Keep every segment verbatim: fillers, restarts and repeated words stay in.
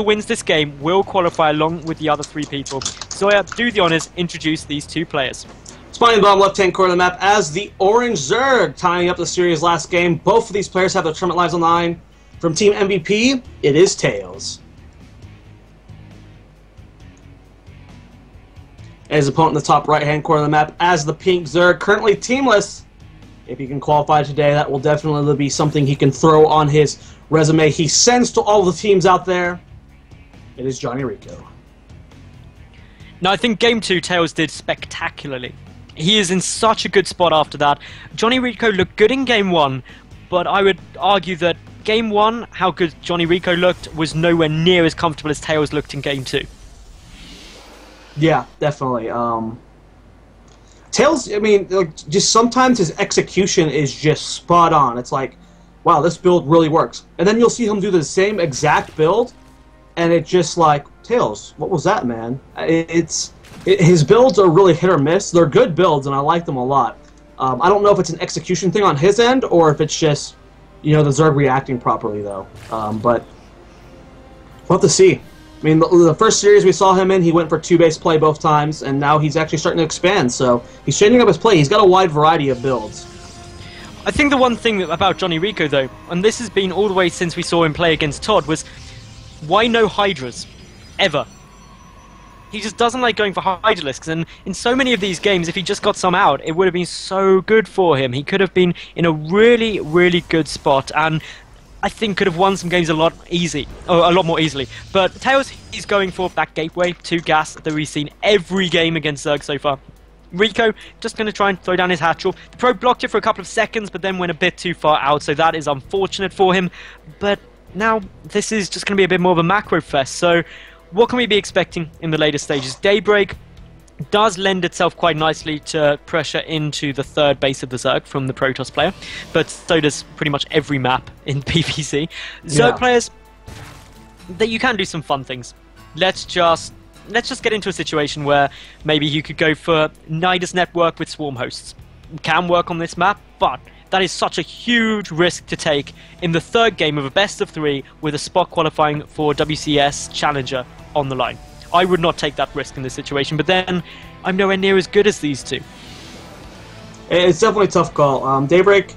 whoever wins this game will qualify along with the other three people. Zoya, do the honors, introduce these two players. Spawning in the bottom left-hand corner of the map as the Orange Zerg, tying up the series last game. Both of these players have their tournament lives on the line. From Team M V P, it is Tails. And his opponent in the top right-hand corner of the map as the Pink Zerg, currently teamless. If he can qualify today, that will definitely be something he can throw on his resume he sends to all the teams out there. It is JonnyREcco. Now, I think Game two, Tails did spectacularly. He is in such a good spot after that. JonnyREcco looked good in Game one, but I would argue that Game one, how good JonnyREcco looked, was nowhere near as comfortable as Tails looked in Game two. Yeah, definitely. Um... Tails, I mean, like, just sometimes his execution is just spot on. It's like, wow, this build really works. And then you'll see him do the same exact build, and it's just like, Tails, what was that, man? It's it, his builds are really hit or miss. They're good builds, and I like them a lot. Um, I don't know if it's an execution thing on his end, or if it's just, you know, the Zerg reacting properly, though. Um, but we'll have to see. I mean, the first series we saw him in, he went for two-base play both times, and now he's actually starting to expand, so he's changing up his play. He's got a wide variety of builds. I think the one thing about JonnyREcco, though, and this has been all the way since we saw him play against Todd, was why no Hydras? Ever. He just doesn't like going for Hydralisks, and in so many of these games, if he just got some out, it would have been so good for him. He could have been in a really, really good spot, and I think could have won some games a lot easy, or a lot more easily. But Tails, he's going for that gateway to gas that we've seen every game against Zerg so far. Rico, just going to try and throw down his Hatchel. The probe blocked it for a couple of seconds, but then went a bit too far out, so that is unfortunate for him. But now, this is just going to be a bit more of a macro fest, so what can we be expecting in the later stages? Daybreak does lend itself quite nicely to pressure into the third base of the Zerg from the Protoss player, but so does pretty much every map in P V C. Zerg yeah. players, that you can do some fun things. Let's just let's just get into a situation where maybe you could go for Nidus Network with Swarm Hosts. Can work on this map, but that is such a huge risk to take in the third game of a best of three with a spot qualifying for W C S Challenger on the line. I would not take that risk in this situation, but then I'm nowhere near as good as these two. It's definitely a tough call. Um, Daybreak,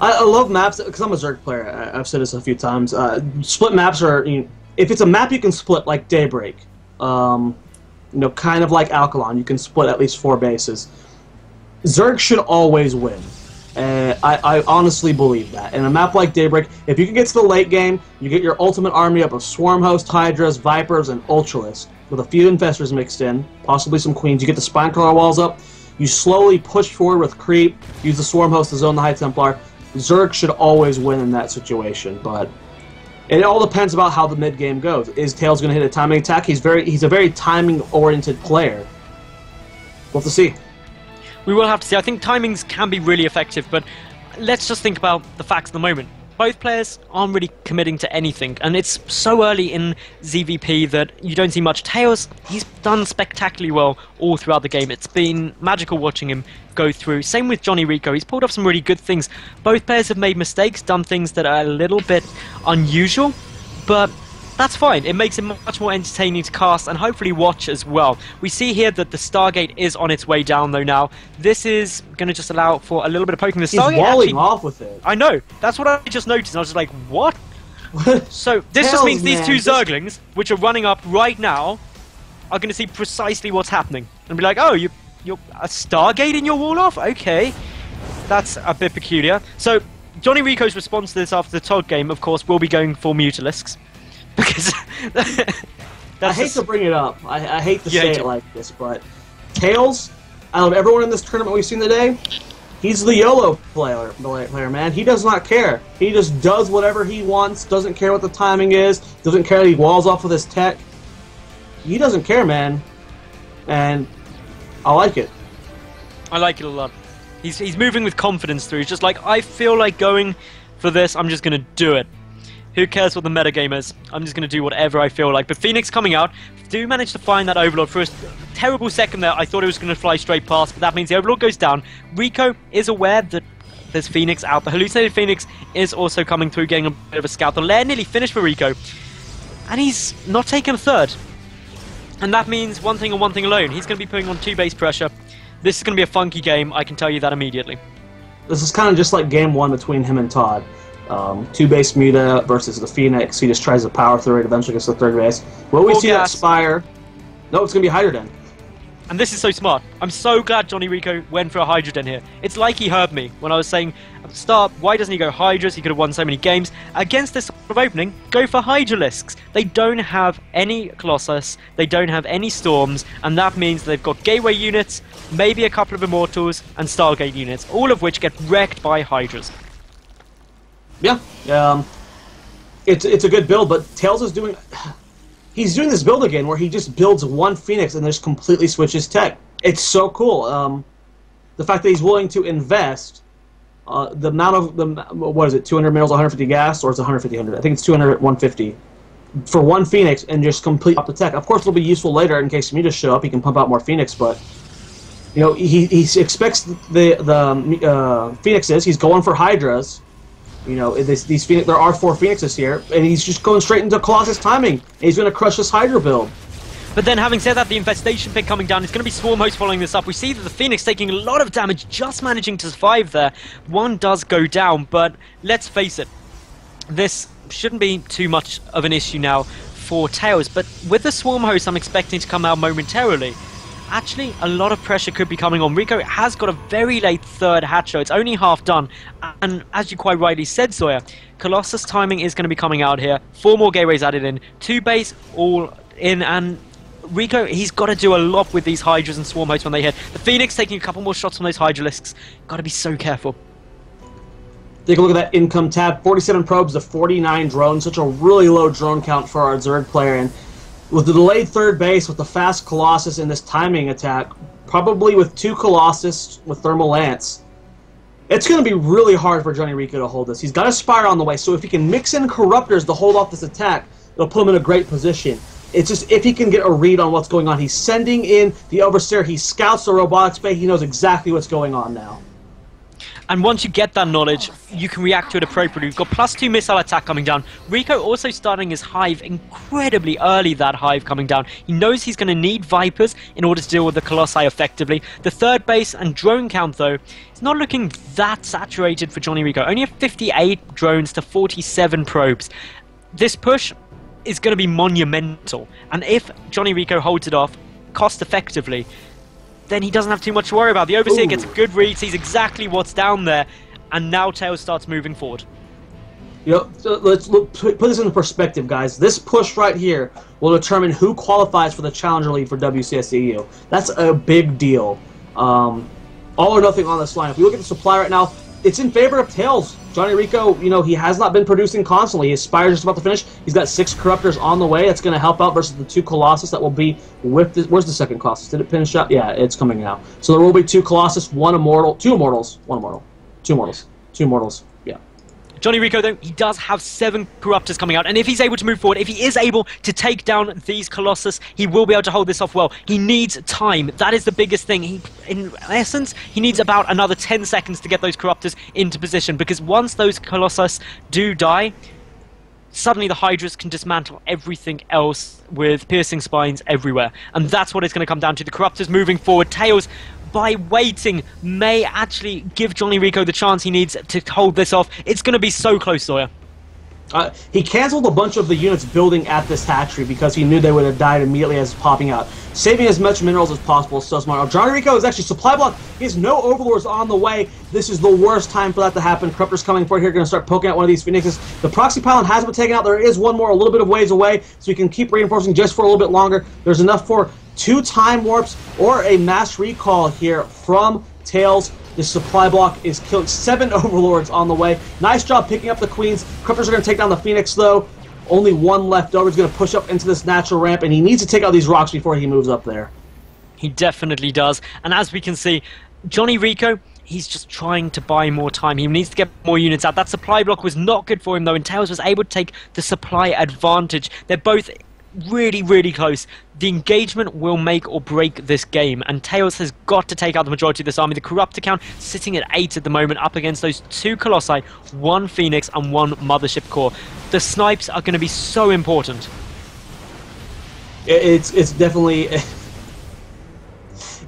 I, I love maps, because I'm a Zerg player, I, I've said this a few times. Uh, split maps are, you know, if it's a map you can split, like Daybreak, um, you know, kind of like Alcalon, you can split at least four bases. Zerg should always win. Uh, I, I honestly believe that. In a map like Daybreak, if you can get to the late game, you get your ultimate army up of Swarm Host, Hydras, Vipers, and Ultralisk, with a few Infestors mixed in, possibly some Queens. You get the Spine Crawler walls up, you slowly push forward with creep, use the Swarm Host to zone the High Templar. Zerg should always win in that situation, but it all depends about how the mid game goes. Is Tails going to hit a timing attack? He's very he's a very timing oriented player. We'll have to see. We will have to see. I think timings can be really effective, but let's just think about the facts at the moment. Both players aren't really committing to anything, and it's so early in Z V P that you don't see much. Tails, he's done spectacularly well all throughout the game. It's been magical watching him go through. Same with JonnyREcco. He's pulled off some really good things. Both players have made mistakes, done things that are a little bit unusual, but that's fine. It makes it much more entertaining to cast and hopefully watch as well. We see here that the Stargate is on its way down, though, now. This is going to just allow for a little bit of poking. The He's Stargate walling actually, off with it. I know. That's what I just noticed. I was just like, what? So this Hells, just means man. These two Zerglings, which are running up right now, are going to see precisely what's happening. And be like, oh, you, you're a Stargate in your wall off? Okay. That's a bit peculiar. So JonnyREcco's response to this after the Todd game, of course, will be going for Mutalisks. Because I hate to bring it up. I, I hate to say it like this, but Tails, out of everyone in this tournament we've seen today, he's the YOLO player, player, man. He does not care. He just does whatever he wants, doesn't care what the timing is, doesn't care that he walls off with his tech. He doesn't care, man. And I like it. I like it a lot. He's, he's moving with confidence through. He's just like, I feel like going for this. I'm just going to do it. Who cares what the metagame is? I'm just going to do whatever I feel like. But Phoenix coming out, do manage to find that Overlord. For a terrible second there, I thought it was going to fly straight past, but that means the Overlord goes down. REcco is aware that there's Phoenix out. The hallucinated Phoenix is also coming through, getting a bit of a scout. The Lair nearly finished for REcco. and he's not taken third. And that means one thing and one thing alone. He's going to be putting on two base pressure. This is going to be a funky game, I can tell you that immediately. This is kind of just like game one between him and Todd. Um, two base Muta versus the Phoenix. He just tries to power through it, eventually gets to third base. Will we see gas. that Spire? No, it's going to be Hydrodden. And this is so smart. I'm so glad JonnyREcco went for a Hydrodden here. It's like he heard me when I was saying, at the start, why doesn't he go Hydras? He could have won so many games. Against this sort of opening, go for Hydralisks. They don't have any Colossus, they don't have any Storms, and that means they've got Gateway units, maybe a couple of Immortals, and Stargate units, all of which get wrecked by Hydras. Yeah, um, it's, it's a good build, but Tails is doing... He's doing this build again where he just builds one Phoenix and just completely switches tech. It's so cool. Um, the fact that he's willing to invest uh, the amount of, the what is it, two hundred mils, one hundred fifty gas, or is it one hundred fifty, one hundred? I think it's two hundred, one hundred fifty for one Phoenix and just complete up the tech. Of course, it'll be useful later in case Mutas show up. He can pump out more Phoenix, but you know he, he expects the, the uh, Phoenixes. He's going for Hydras. You know, these, these Phoenix, there are four Phoenixes here, and he's just going straight into Colossus timing, and he's going to crush this Hydra build. But then, having said that, the Infestation pick coming down, it's going to be Swarm Host following this up. We see that the Phoenix taking a lot of damage, just managing to survive there. One does go down, but let's face it, this shouldn't be too much of an issue now for Tails, but with the Swarm Host, I'm expecting to come out momentarily. Actually, a lot of pressure could be coming on. REcco has got a very late third hatcher. It's only half done. And as you quite rightly said, Sawyer, Colossus timing is going to be coming out here. Four more gateways added in. Two base all in. And REcco, he's got to do a lot with these Hydras and Swarm Hosts when they hit. The Phoenix taking a couple more shots from those Hydralisks. Got to be so careful. Take a look at that income tab. forty-seven probes to forty-nine drones. Such a really low drone count for our Zerg player. And with the delayed third base, with the fast Colossus in this timing attack, probably with two Colossus with Thermal Lance, it's going to be really hard for JonnyREcco to hold this. He's got a Spire on the way, so if he can mix in Corruptors to hold off this attack, it'll put him in a great position. It's just if he can get a read on what's going on. He's sending in the Overseer, he scouts the Robotics Bay, he knows exactly what's going on now. And once you get that knowledge, you can react to it appropriately. We've got plus two missile attack coming down. REcco also starting his Hive incredibly early, that Hive coming down. He knows he's going to need Vipers in order to deal with the Colossi effectively. The third base and drone count, though, is not looking that saturated for JonnyREcco. Only have fifty-eight drones to forty-seven probes. This push is going to be monumental. And if JonnyREcco holds it off cost effectively, then he doesn't have too much to worry about. The Overseer Ooh. gets a good read, sees exactly what's down there, and now Tails starts moving forward. You know, so let's look, put this into perspective, guys. This push right here will determine who qualifies for the Challenger League for W C S E U. That's a big deal. Um, all or nothing on this line. If you look at the supply right now, it's in favor of Tails. JonnyREcco, you know, he has not been producing constantly. His Spire is just about to finish. He's got six Corruptors on the way. That's going to help out versus the two Colossus that will be with this. Where's the second Colossus? Did it finish up? Yeah, it's coming out. So there will be two Colossus, one Immortal, two Immortals, one Immortal, two Immortals, two Immortals, yeah. JonnyREcco, though, he does have seven Corruptors coming out, and if he's able to move forward, if he is able to take down these Colossus, he will be able to hold this off well. He needs time. That is the biggest thing. He, in essence, he needs about another ten seconds to get those Corruptors into position, because once those Colossus do die, suddenly the Hydras can dismantle everything else with piercing spines everywhere, and that's what it's going to come down to. The Corruptors moving forward. Tails, by waiting, may actually give JonnyREcco the chance he needs to hold this off. It's going to be so close, Sawyer. Uh, he cancelled a bunch of the units building at this hatchery because he knew they would have died immediately as popping out. Saving as much minerals as possible, so smart. JonnyREcco is actually supply block. He has no Overlords on the way. This is the worst time for that to happen. Corruptors coming for here, going to start poking at one of these Phoenixes. The Proxy Pylon has been taken out. There is one more a little bit of ways away, so you can keep reinforcing just for a little bit longer. There's enough for two time warps or a mass recall here from Tails. The supply block is killing. Seven Overlords on the way. Nice job picking up the Queens. Corruptors are going to take down the Phoenix, though. Only one left over. He's going to push up into this natural ramp, and he needs to take out these rocks before he moves up there. He definitely does. And as we can see, JonnyREcco, he's just trying to buy more time. He needs to get more units out. That supply block was not good for him, though, and Tails was able to take the supply advantage. They're both really, really close. The engagement will make or break this game, and Tails has got to take out the majority of this army. The Corruptor count sitting at eight at the moment, up against those two Colossi, one Phoenix and one Mothership Core. The snipes are going to be so important. it's it's definitely it,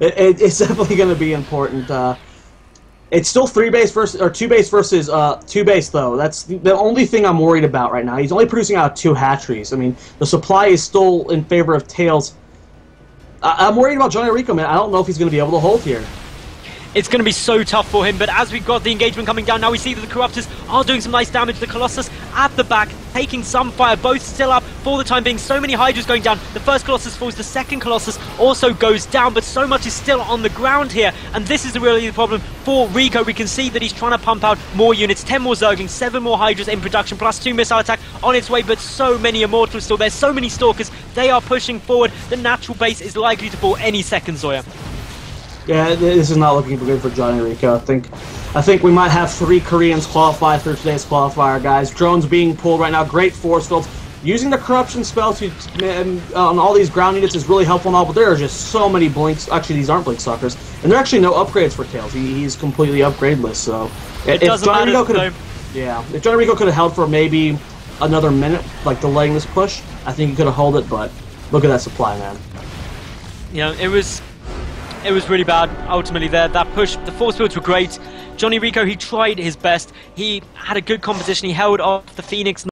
it's definitely going to be important. Uh, it's still three base versus or two base versus uh, two base though. That's the only thing I'm worried about right now. He's only producing out of two hatcheries. I mean, the supply is still in favor of Tails. I I'm worried about JonnyREcco, man. I don't know if he's going to be able to hold here. It's going to be so tough for him, but as we've got the engagement coming down now, we see that the Corruptors are doing some nice damage. The Colossus at the back, taking some fire, both still up for the time being. So many Hydras going down. The first Colossus falls, the second Colossus also goes down, but so much is still on the ground here, and this is really the problem for Rico. We can see that he's trying to pump out more units, ten more Zerglings, seven more Hydras in production, plus two missile attack on its way, but so many Immortals still there, so many Stalkers. They are pushing forward. The natural base is likely to fall any second, Zoya. Yeah, this is not looking good for JonnyREcco. I think, I think we might have three Koreans qualify for today's qualifier, guys. Drones being pulled right now. Great force fields. Using the corruption spell to uh, on all these ground units is really helpful and all, but there are just so many blinks. Actually, these aren't blink suckers, and there are actually no upgrades for Tails. He, he's completely upgradeless. So it if JonnyREcco could have, yeah, if JonnyREcco could have held for maybe another minute, like delaying this push, I think he could have held it. But look at that supply, man. Yeah, it was. It was really bad, ultimately, there. That push, the force fields were great. JonnyREcco, he tried his best. He had a good competition. He held off the Phoenix.